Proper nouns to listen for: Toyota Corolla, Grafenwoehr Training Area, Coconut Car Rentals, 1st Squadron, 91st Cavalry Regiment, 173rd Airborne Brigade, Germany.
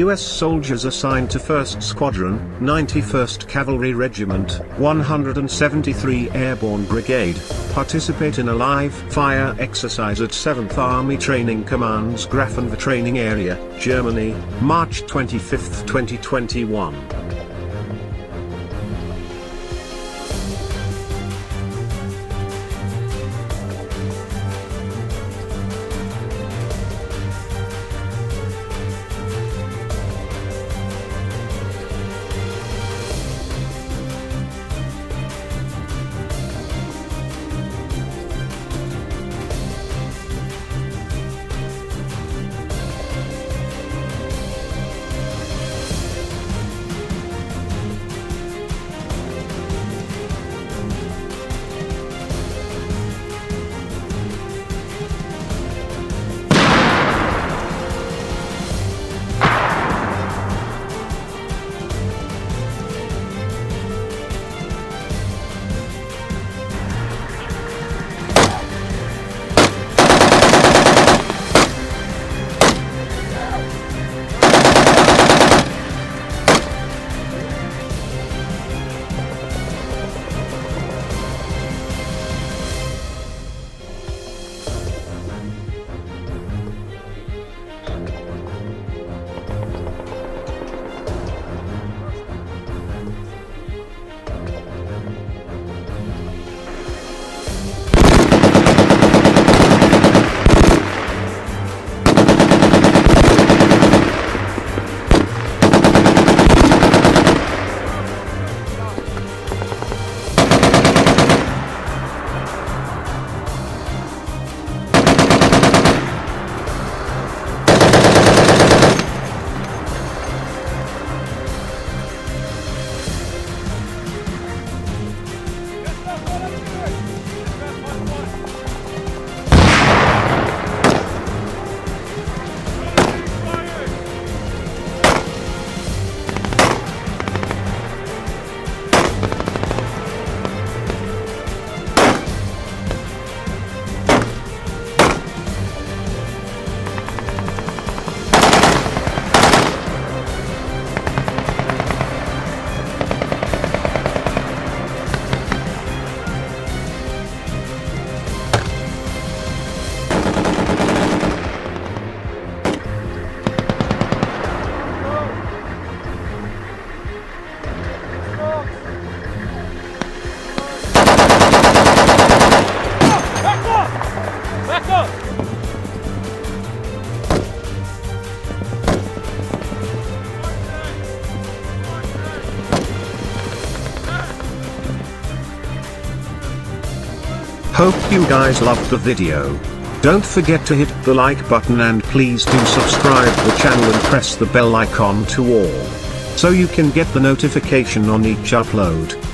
U.S. soldiers assigned to 1st Squadron, 91st Cavalry Regiment, 173rd Airborne Brigade, participate in a live-fire exercise at 7th Army Training Command's Grafenwoehr Training Area, Germany, March 25, 2021. Hope you guys loved the video. Don't forget to hit the like button and please do subscribe to the channel and press the bell icon to all, so you can get the notification on each upload.